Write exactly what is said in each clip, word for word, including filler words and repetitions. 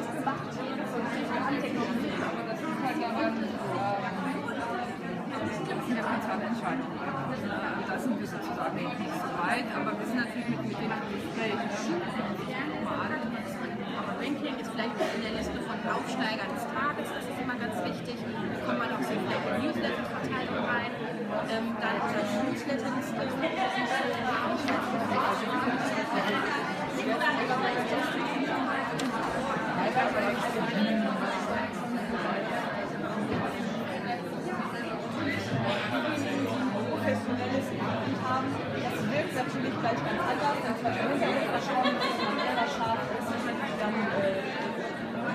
Das ist ein bisschen zu sagen, nicht so weit, aber wir sind natürlich mit, mit dem Gespräch. Aber Ranking ist vielleicht in der Liste von Aufsteigern des Tages, das ist immer ganz wichtig. Da kann man auch so vielleicht in Newsletter-Verteilung rein, ähm, dann in der Newsletter-Liste. Natürlich gleich ganz anders, das ist schneller scharf, das ist natürlich dann,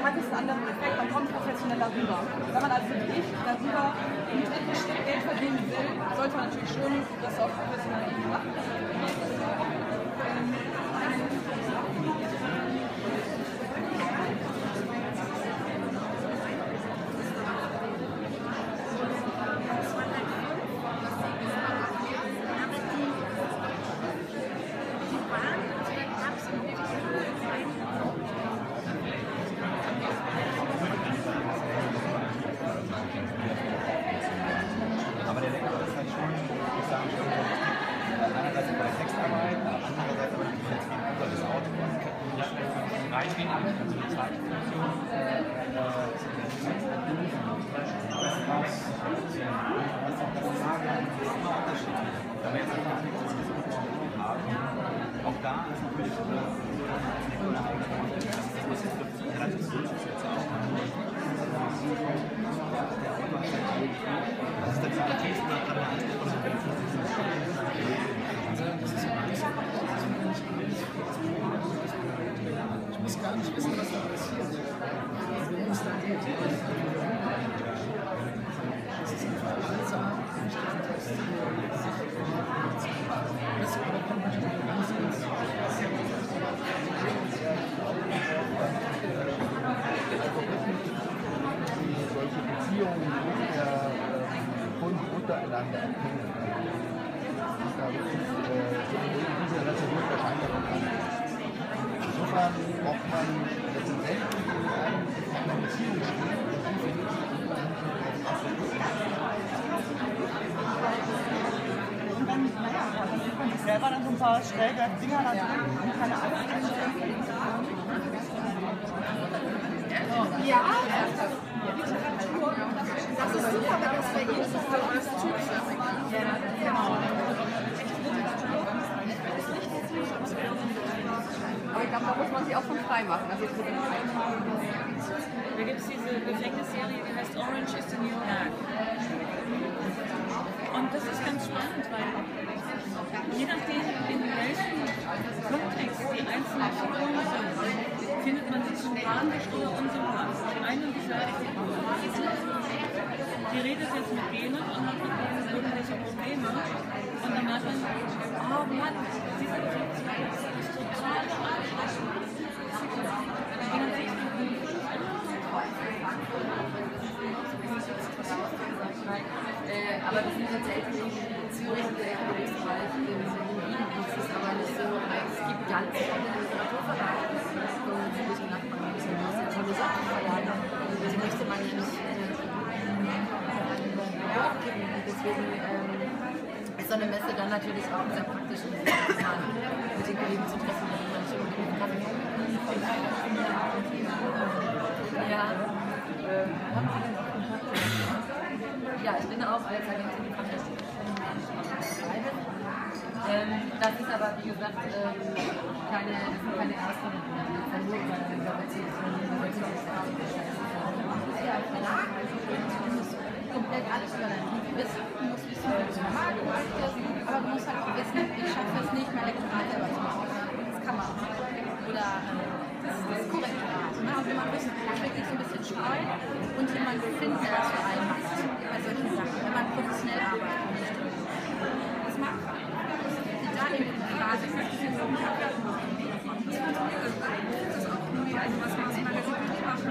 hat es einen anderen Effekt, man kommt professioneller rüber. Wenn man also nicht darüber im dritten Schritt Geld verdienen will, sollte man natürlich schon das auf professionelle Ebene machen. Schräge Dinger da drin und keine Angst einstellen. Ja, das ist super, wenn das bei Ihnen ist, das alles tut. Aber ich glaube, da muss man sich auch von frei machen. Da gibt es diese Gefängnisserie, die heißt Orange is the New Black. Und das ist ganz spannend, weil je nachdem, in welchem Kontext die einzelnen Figuren sind, findet man sie sympathisch oder unsympathisch. Die eine dieser Figuren, die redet jetzt mit denen und hat mit denen irgendwelche Probleme. Und dann merkt man, oh Mann, sie sind total anstrengend. Aber das sind tatsächlich ganz viele Literaturverlage und ich bin ein bisschen tolle Sachen verladen. Die möchte man nicht aufgeben. Deswegen ist so eine Messe dann natürlich auch sehr praktisch und sehr interessant, mit den Kollegen zu treffen. Ja, ich bin auch als Agentin praktisch. Ähm, das ist aber, wie gesagt, ähm, keine, keine erste Versuche, weil wir glaube ich, komplett alles überlassen. Du musst wissen, was du mal gemacht hast, aber du musst halt auch wissen, ich schaffe es nicht, meine Kanäle zu machen. Das kann man auch. Oder das ist korrekt. Also man muss wirklich so ein bisschen streuen und jemanden finden, der das für einen macht. Bei solchen Sachen, wenn man professionell arbeitet. Das ist auch nur, also was man sich mal ganz gut machen,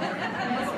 das ist alles super.